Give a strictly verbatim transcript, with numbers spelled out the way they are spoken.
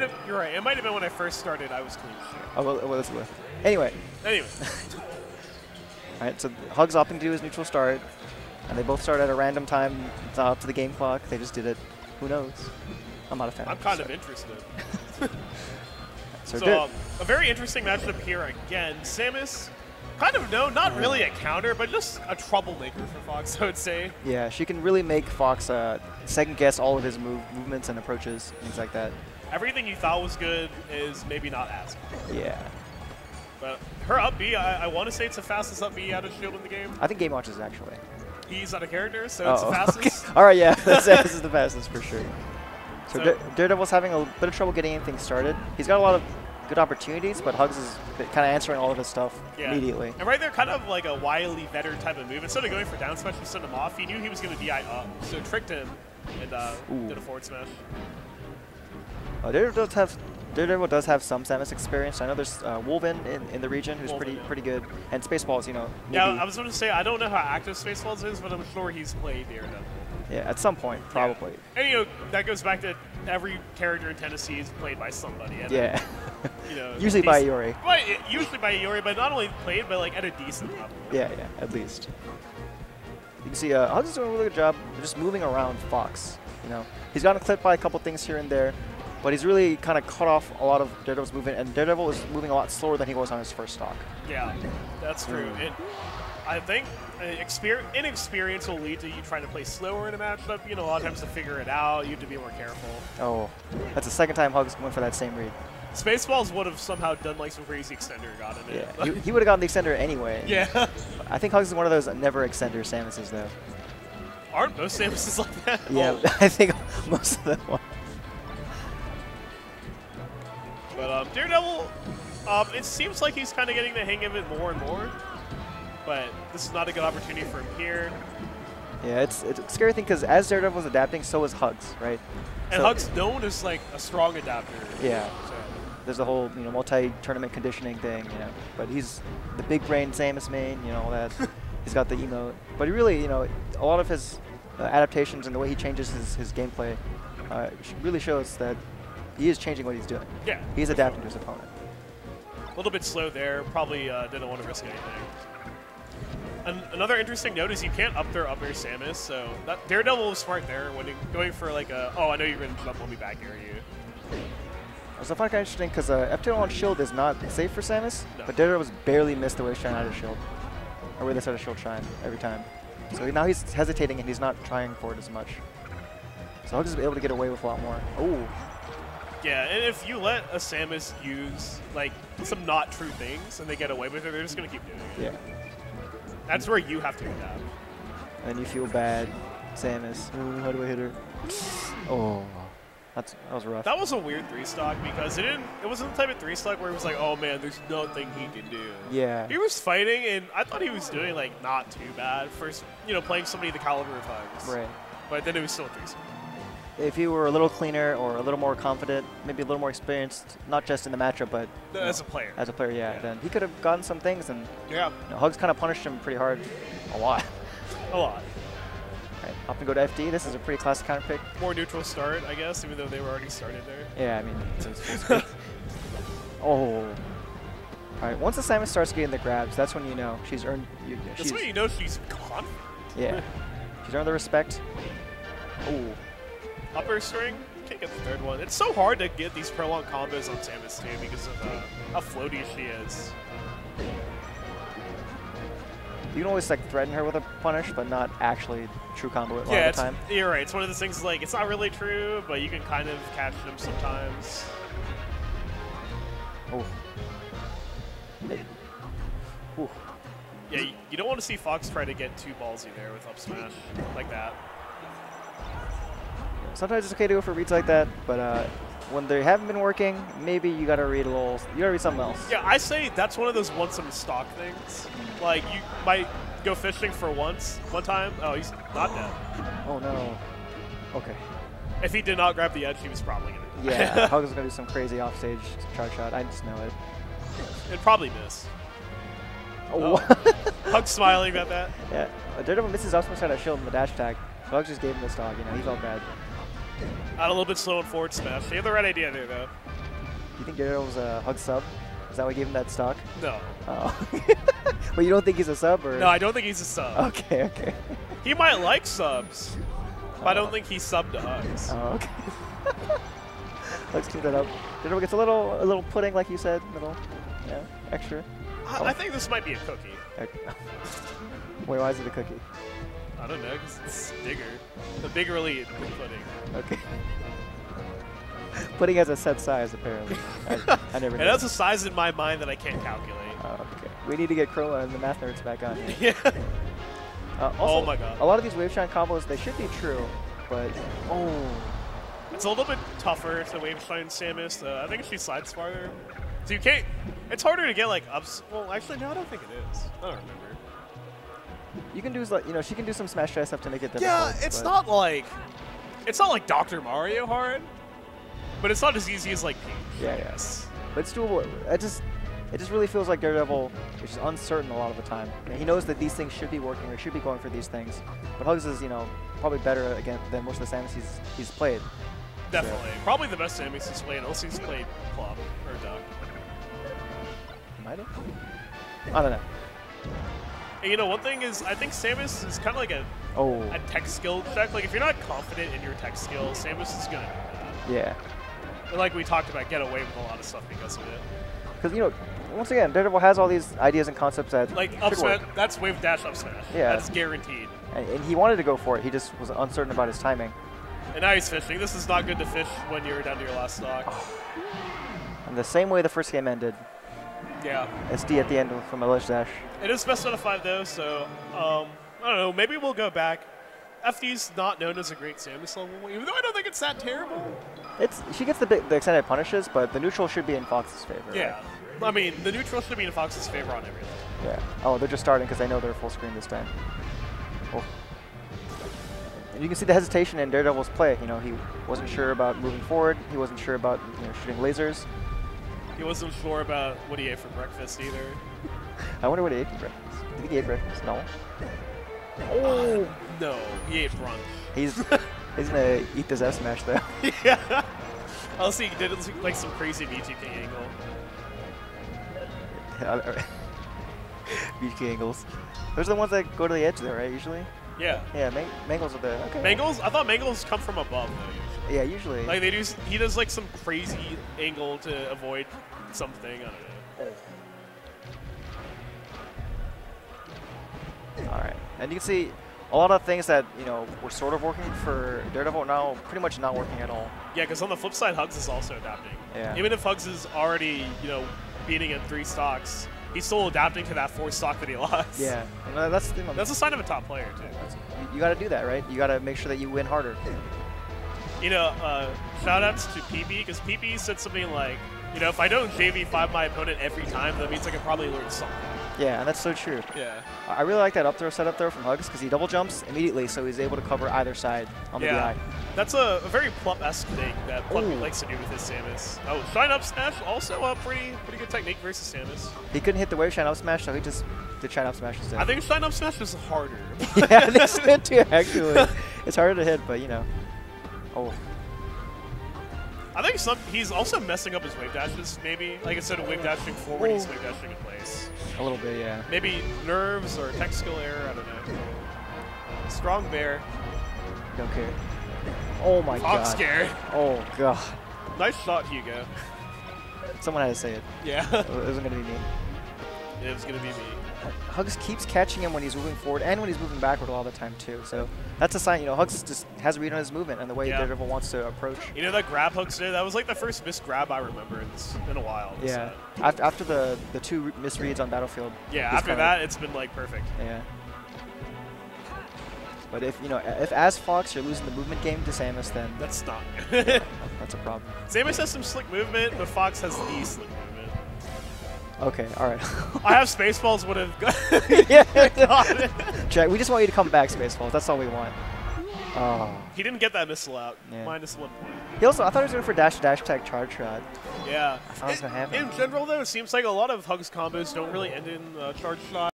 Have, you're right. It might have been when I first started. I was clean. Oh, well, well that's good. Anyway. Anyway. All right. So HugS opting to do his neutral start, and they both start at a random time. It's not up to the game clock. They just did it. Who knows? I'm not a fan. I'm kind of interested. So, so um, a very interesting matchup here again. Samus. Kind of no, not really a counter, but just a troublemaker for Fox, I would say. Yeah, she can really make Fox uh, second guess all of his move movements and approaches, things like that. Everything you thought was good is maybe not as good. Yeah. But her up B, I, I want to say it's the fastest up B out of Shield in the game. I think Game Watch is actually. He's out of character, so oh, it's the fastest. Okay. All right, yeah, that's, this is the fastest for sure. So, so Daredevil's having a bit of trouble getting anything started. He's got a lot of good opportunities, but HugS is kind of answering all of his stuff yeah. immediately. And right there, kind of like a wily veteran type of move. Instead of going for down smash, he sent him off. He knew he was going to D I up, so tricked him and uh, did a forward smash. Uh, Daredevil does have Daredevil does have some Samus experience. I know there's uh, Wolven in, in the region who's Wolven, pretty yeah. pretty good, and Spaceballs, you know. Maybe. Yeah, I was going to say I don't know how active Spaceballs is, but I'm sure he's played Daredevil. Yeah, at some point, probably. Yeah. And you know that goes back to every character in Tennessee is played by somebody. And yeah. Then, you know, usually by Iori. But usually by Iori, but not only played, but like at a decent level. Yeah, yeah, at least. You can see, uh, HugS is doing a really good job of just moving around Fox. You know, he's gotten clipped by a couple things here and there, but he's really kind of cut off a lot of Daredevil's movement, and Daredevil is moving a lot slower than he was on his first stock. Yeah, that's true. Mm. It, I think exper inexperience will lead to you trying to play slower in a matchup. You know, a lot of times to figure it out, you have to be more careful. Oh, that's the second time HugS went for that same read. Spaceballs would have somehow done like some crazy extender and gotten it. Yeah, he, he would have gotten the extender anyway. Yeah. I think HugS is one of those never extender Samuses, though. Aren't most Samuses like that? Yeah, oh. I think most of them are. But um, Daredevil, um, it seems like he's kind of getting the hang of it more and more. But this is not a good opportunity for him here. Yeah, it's, it's a scary thing because as Daredevil was adapting, so was HugS, right? And so HugS known as like a strong adapter. Yeah. So. There's the whole you know multi-tournament conditioning thing, you know. But he's the big brain Samus main, you know all that. He's got the emote. But he really, you know, a lot of his uh, adaptations and the way he changes his his gameplay uh, really shows that he is changing what he's doing. Yeah. He's adapting sure. to his opponent. A little bit slow there. Probably uh, didn't want to risk anything. Another interesting note is you can't up their up air Samus, so that Daredevil was smart there when going for like a, oh, I know you're going to jump on me back here, you. So I find it kind of interesting because uh, F two on shield is not safe for Samus, no. but Daredevil's barely missed the way shine out of shield, or where they set a shield shine every time. So now he's hesitating and he's not trying for it as much. So I'll just be able to get away with a lot more. Oh. Yeah, and if you let a Samus use like some not true things and they get away with it, they're just going to keep doing it. Yeah. That's where you have to hit that. And you feel bad, Samus. Ooh, how do I hit her? Oh, that's, that was rough. That was a weird three stock because it didn't. It wasn't the type of three stock where it was like, oh man, there's nothing he can do. Yeah. He was fighting, and I thought he was doing like not too bad for you know playing somebody the caliber of HugS. Right. But then it was still a three stock. If you were a little cleaner or a little more confident, maybe a little more experienced, not just in the matchup, but no, as know, a player. As a player, yeah, yeah. Then he could have gotten some things, and yeah. you know, HugS kind of punished him pretty hard, a lot. A lot. All right, up and go to F D. This is a pretty classic counter pick. More neutral start, I guess, even though they were already started there. Yeah, I mean. It was, it was oh. All right. Once the Samus starts getting the grabs, that's when you know she's earned. You, that's she's, when you know she's confident. Yeah. She's earned the respect. Oh. Upper string, can't get the third one. It's so hard to get these prolonged combos on Samus too because of uh, how floaty she is. You can always like threaten her with a punish, but not actually true combo it yeah, all the time. Yeah, you're right. It's one of those things like it's not really true, but you can kind of catch them sometimes. Oh. Ooh. Yeah, you, you don't want to see Fox try to get too ballsy there with up smash like that. Sometimes it's okay to go for reads like that, but uh, when they haven't been working, maybe you gotta read a little. You gotta read something else. Yeah, I say that's one of those once in stock things. Like you might go fishing for once, one time. Oh, he's not dead. Oh no. Okay. If he did not grab the edge, he was probably gonna. Yeah, HugS is gonna do some crazy offstage charge shot. I just know it. It'd probably miss. Oh. oh. HugS smiling at that. Yeah, Daredevil misses off some kind of shield in the dash attack. HugS just gave him the stock. You know, he felt bad. Out a little bit slow in forward smash. They have the right idea there, though. You think Dairdevil was a hug sub? Is that what gave him that stock? No. Oh. But you don't think he's a sub? Or? No, I don't think he's a sub. Okay, okay. He might like subs, but oh. I don't think he's subbed to hugs. Oh, okay. Let's keep that up. Dairdevil gets a little a little pudding, like you said, little yeah, extra. I, oh. I think this might be a cookie. Okay. Wait, why is it a cookie? I don't know, because it's bigger. The bigger will eat the pudding. Okay. Pudding has a set size, apparently. I, I never knew. And that's a size in my mind that I can't calculate. Oh, okay. We need to get Krola and the math nerds back on here. Yeah. Uh, also, oh my god. A lot of these wave shine combos, they should be true, but oh. It's a little bit tougher to wave shine Samus. Uh, I think she slides farther. So you can't. It's harder to get like ups. Well, actually, no, I don't think it is. I don't remember. You can do like you know she can do some smash try stuff to make it difficult. Yeah, it's not like it's not like Doctor Mario hard. But it's not as easy as like Peach. Yeah, yes. Yeah. But it's doable. It just, it just really feels like Dairdevil is just uncertain a lot of the time. I mean, he knows that these things should be working or should be going for these things. But HugS is, you know, probably better again than most of the Samus he's he's played. Definitely, so. Probably the best Samus he's played. Unless he's played Plup or Duck. Might have. I don't know. And you know, one thing is I think Samus is kind of like a oh a tech skill check. Like if you're not confident in your tech skill, Samus is gonna do that. Yeah. Like we talked about, get away with a lot of stuff because of it. Because, you know, once again, Dairdevil has all these ideas and concepts that Like, up smash, that's wave dash up smash. Yeah. That's guaranteed. And, and he wanted to go for it. He just was uncertain about his timing. And now he's fishing. This is not good to fish when you're down to your last stock. Oh. And the same way the first game ended. Yeah. S D at the end from a ledge dash. It is best out of five, though, so um, I don't know. Maybe we'll go back. F D's not known as a great Samus level, even though I don't think it's that terrible. It's she gets the big, the extended punishes, but the neutral should be in Fox's favor. Yeah, right? I mean the neutral should be in Fox's favor on every level. Yeah. Oh, they're just starting because they know they're full screen this time. Oh. And you can see the hesitation in Daredevil's play. You know, he wasn't sure about moving forward. He wasn't sure about you know, shooting lasers. He wasn't sure about what he ate for breakfast either. I wonder what he ate for breakfast. Did he eat breakfast? No. Oh uh, no, he ate brunch. He's. He's gonna eat this F smash though. Yeah. I'll see. He did like some crazy B two K angle. B two K angles. Those are the ones that go to the edge though, right? Usually. Yeah. Yeah. Mang mangles are the. Okay. Mangles? I thought mangles come from above though. Usually. Yeah, usually. Like they do. He does like some crazy angle to avoid something. I don't know. All right, and you can see. A lot of things that, you know, were sort of working for Dairdevil are now pretty much not working at all. Yeah, because on the flip side, HugS is also adapting. Yeah. Even if HugS is already, you know, beating in three stocks, he's still adapting to that fourth stock that he lost. Yeah. And that's the that's a sign of a top player, too. That's, you got to do that, right? You got to make sure that you win harder. You know, uh, shout-outs to P P, because P P said something like, you know, if I don't J V five my opponent every time, that means I can probably learn something. Yeah, and that's so true. Yeah. I really like that up throw setup there from HugS because he double jumps immediately, so he's able to cover either side on the yeah. D I. That's a, a very Plump-esque thing that Plump likes to do with his Samus. Oh, shine up smash also a pretty pretty good technique versus Samus. He couldn't hit the wave shine up smash, so he just did shine up smash instead. I think shine up smash is harder. Yeah, I think so too, actually. It's harder to hit, but you know. Oh. I think some, he's also messing up his wave dashes, maybe. Like instead of wave dashing forward, he's wave dashing in place. A little bit, yeah. Maybe nerves or tech skill error, I don't know. Strong bear. Don't care. Oh my god. I'm scared. Oh god. Nice shot, Hugo. Someone had to say it. Yeah. It wasn't going to be me. It was going to be me. HugS keeps catching him when he's moving forward and when he's moving backward all the time too. So that's a sign, you know, HugS just has a read on his movement and the way yeah. Dairdevil wants to approach. You know that grab HugS did? That was like the first missed grab I remember in, this, in a while. Yeah. So. After, after the, the two misreads on Battlefield. Yeah, after that, it's been like perfect. Yeah. But if, you know, if as Fox you're losing the movement game to Samus, then... That's not good. Yeah, that's a problem. Samus has some slick movement, but Fox has the slick movement. Okay, all right. I have Spaceballs would have got yeah. Jack, we just want you to come back, Spaceballs. That's all we want. Oh. He didn't get that missile out. Yeah. Minus one point. He also, I thought he was going for dash dash tag charge shot. Yeah. I thought it was going to happen. In general, though, it seems like a lot of HugS combos don't really end in uh, charge shot.